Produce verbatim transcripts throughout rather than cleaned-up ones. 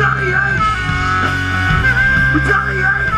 Retaliate! Retaliate!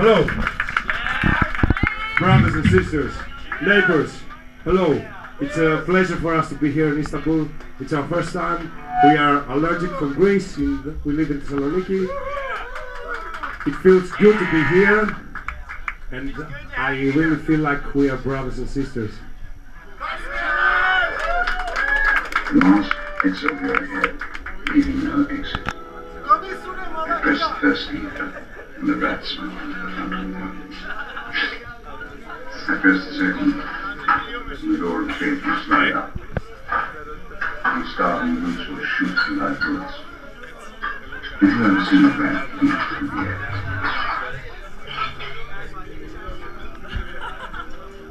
Hello, brothers and sisters, neighbors, hello. It's a pleasure for us to be here in Istanbul. It's our first time. We are allergic from Greece. We live in Thessaloniki. It feels good to be here, and I really feel like we are brothers and sisters. Lost and so very ahead, leaving no exit. I pressed the first lever, and the rats went under the front window. I pressed the second, and the door of the cage would slide up. The starving roots would shoot through like bullets. And who ever seen a rat leap through the air?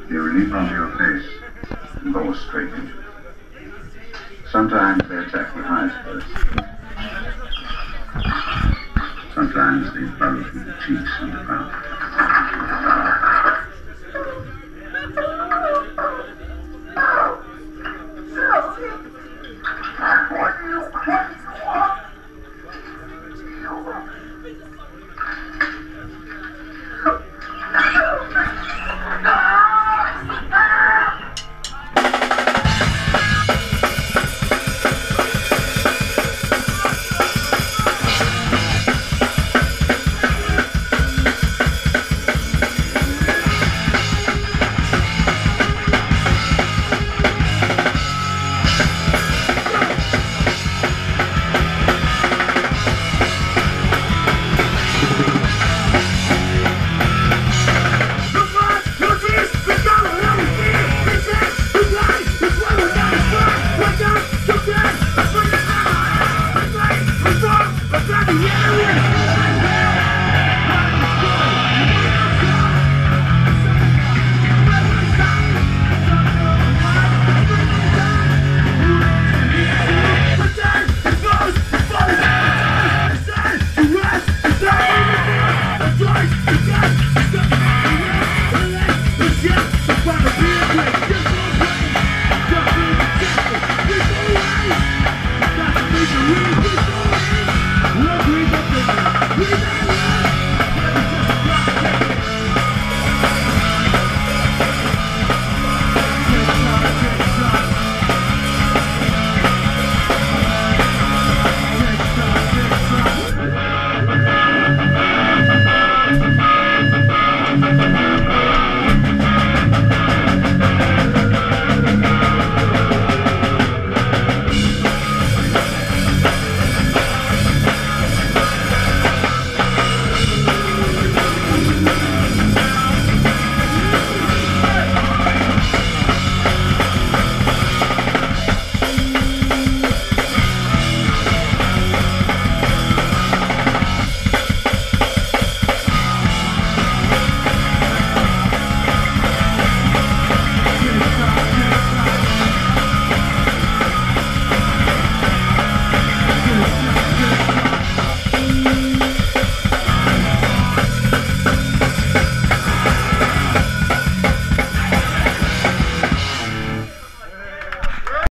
They were leap onto your face and go straight into it. Sometimes they attack with eyes first. Sometimes they burrow through the cheeks and the mouth.